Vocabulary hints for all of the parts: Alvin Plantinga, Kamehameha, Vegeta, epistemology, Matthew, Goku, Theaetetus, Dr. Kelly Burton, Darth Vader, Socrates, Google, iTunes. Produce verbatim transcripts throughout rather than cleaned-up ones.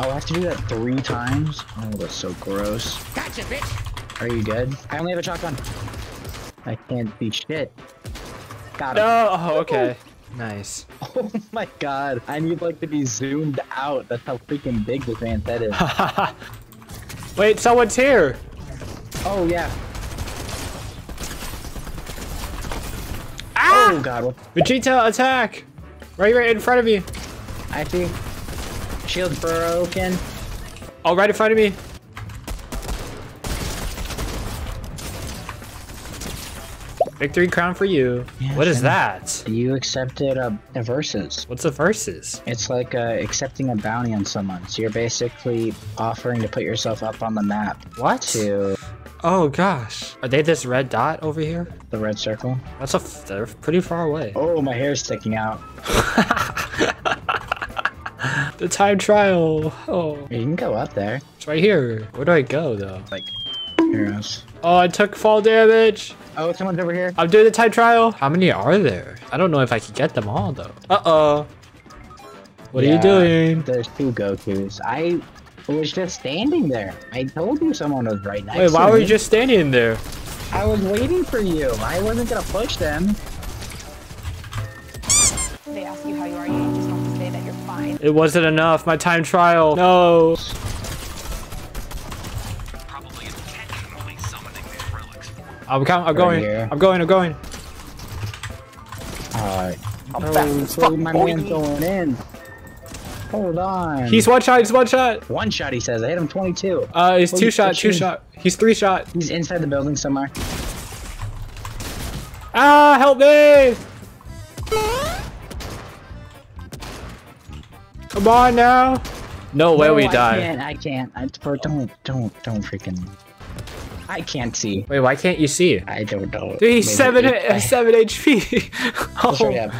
Oh, I have to do that three times? Oh, that's so gross. Gotcha, bitch! Are you good? I only have a shotgun. I can't be shit. Got it. No! Oh, okay. Nice. Oh my god. I need like to be zoomed out. That's how freaking big this man that is. Wait, someone's here! Oh yeah. Ah! Oh god. Vegeta, attack! Right right in front of me. I see. Shield broken. Oh, right in front of me. Victory crown for you. Yeah, what is that? You accepted a, a versus. What's a versus? It's like uh, accepting a bounty on someone. So you're basically offering to put yourself up on the map. What? To... Oh gosh. Are they this red dot over here? The red circle? That's a f they're pretty far away. Oh, my hair's sticking out. The time trial. Oh. You can go up there. It's right here. Where do I go though? Like. Heroes. Oh, I took fall damage. Oh, someone's over here. I'm doing the time trial. How many are there? I don't know if I can get them all though. Uh-oh. What yeah, are you doing? There's two Gokus. I was just standing there. I told you someone was right next to me. Wait, why were you just standing there? I was waiting for you. I wasn't gonna push them. They ask you how you are, you just have to say that you're fine. It wasn't enough. My time trial. No. I'm, I'm going. Right I'm going. I'm going. Alright. I'm oh, back. So my man's going in. Hold on. He's one shot. He's one shot. One shot, he says. I hit him twenty-two. Uh, he's oh, two he's shot. Two shot. He's three shot. He's inside the building somewhere. Ah, help me. Come on now. No way no, we I die. Can't, I can't. I can't. Don't, don't, don't freaking. I can't see. Wait, why can't you see? I don't know. Dude, he's seven, I... seven H P. oh. Right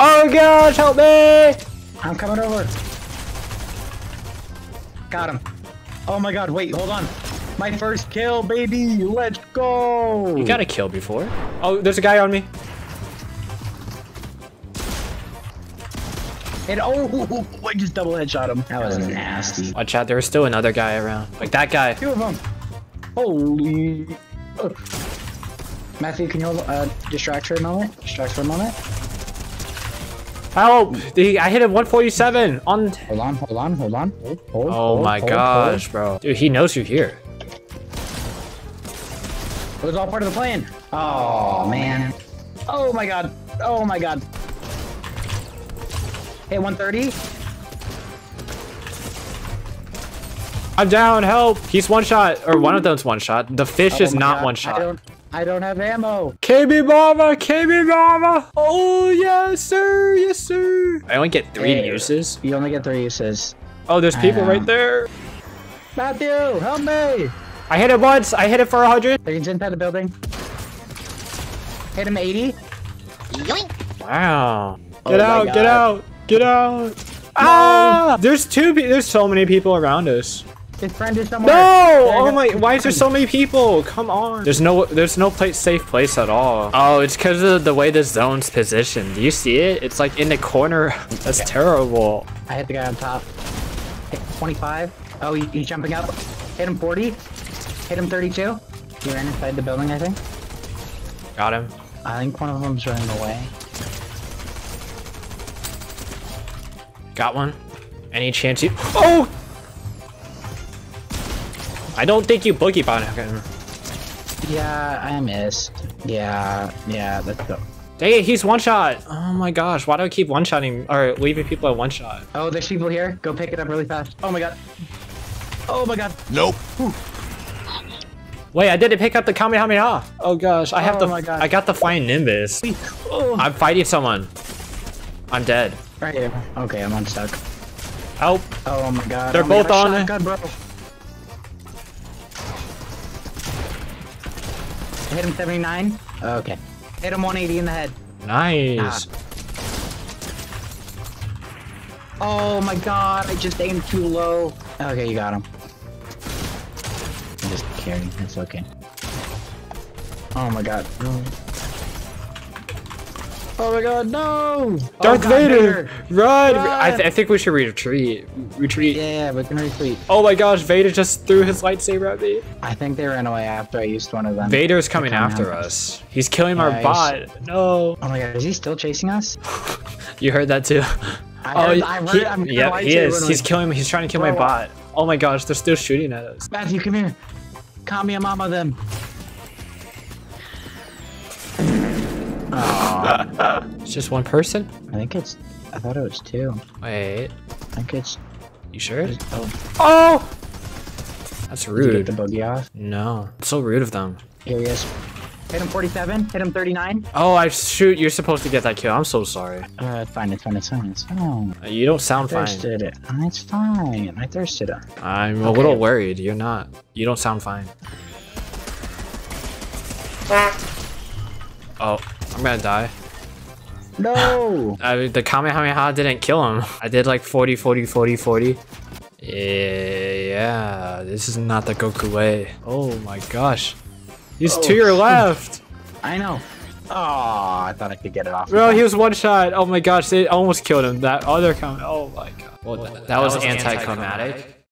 oh gosh, help me! I'm coming over. Got him. Oh my god, wait, hold on. My first kill, baby. Let's go. You got a kill before. Oh, there's a guy on me. And oh, I just double headshot him. That was nasty. Watch out, there was still another guy around. Like that guy. Two of them. Holy! Oh. Matthew, can you uh, distract her a moment? Distract her a moment. Help! Dude, I hit him one forty-seven on. Hold on! Hold on! Hold on! Hold, hold, oh hold, my hold, gosh, hold. Bro! Dude, he knows you're here. It was all part of the plan. Oh man! Oh my god! Oh my god! Hey, one thirty. I'm down, help! He's one shot, or one of them's one shot. The fish oh, is not God. One shot. I don't, I don't have ammo. K B Mama, K B Mama! Oh, yes, sir, yes, sir. I only get three hey, uses. You only get three uses. Oh, there's people um, right there. Matthew, help me! I hit it once, I hit it for one hundred. He's inside the building. Hit him eighty. Yoink. Wow. Oh, get out, get out, get out. No. Ah! There's two, there's so many people around us. His friend is somewhere. No! Oh my! Why is there so many people? Come on! There's no, there's no place, safe place at all. Oh, it's because of the way the zone's positioned. Do you see it? It's like in the corner. That's okay. Terrible. I hit the guy on top. Hit twenty-five. Oh, he, he's jumping up. Hit him forty. Hit him thirty-two. He ran inside the building, I think. Got him. I think one of them's running away. Got one. Any chance you? Oh! I don't think you boogie bound him. Yeah, I missed. Yeah, yeah, let's go. Dang it, he's one shot. Oh my gosh, why do I keep one shotting or leaving people at one shot? Oh, there's people here. Go pick it up really fast. Oh my god. Oh my god. Nope. Whew. Wait, I didn't pick up the Kamehameha. Oh gosh, I have oh to. I got the fine Nimbus. Oh. I'm fighting someone. I'm dead. Right here. Okay, I'm unstuck. Help. Oh my god. They're oh both on it. God, bro. Hit him seventy-nine. Okay. Hit him one eighty in the head. Nice. Ah. Oh my god, I just aimed too low. Okay, you got him. I'm just kidding. It's okay. Oh my god. Oh my god, no! Darth oh god, Vader! Run! Run. I, th I think we should retreat. Retreat. Yeah, yeah, we can retreat. Oh my gosh, Vader just threw his lightsaber at me. I think they ran away after I used one of them. Vader's coming, coming after out. us. He's killing yeah, our bot. Should... No. Oh my god, is he still chasing us? You heard that too. I heard, oh, I heard, he, I'm yeah, he is. He's like, killing me. He's trying to kill my bot. Oh my gosh, they're still shooting at us. Matthew, come here. Kamehameha them. Oh. It's just one person? I think it's. I thought it was two. Wait. I think it's. You sure? Oh. Oh! That's rude. Did you get the buggy off? No. It's so rude of them. Here he is. Hit him forty-seven. Hit him thirty-nine. Oh, I shoot. You're supposed to get that kill. I'm so sorry. Uh, it's fine. It's fine. It's fine. It's fine. You don't sound fine. I thirsted it. It's fine. I thirsted him. I'm okay. a little worried. You're not. You don't sound fine. Oh. I'm gonna die. No! I, the Kamehameha didn't kill him. I did like forty, forty, forty, forty. Yeah, yeah, this is not the Goku way. Oh my gosh. He's oh. to your left. I know. Oh, I thought I could get it off. Bro, he was one shot. Oh my gosh, they almost killed him. That other Kamehameha. Oh my god. Well, that, that was, was anticlimactic.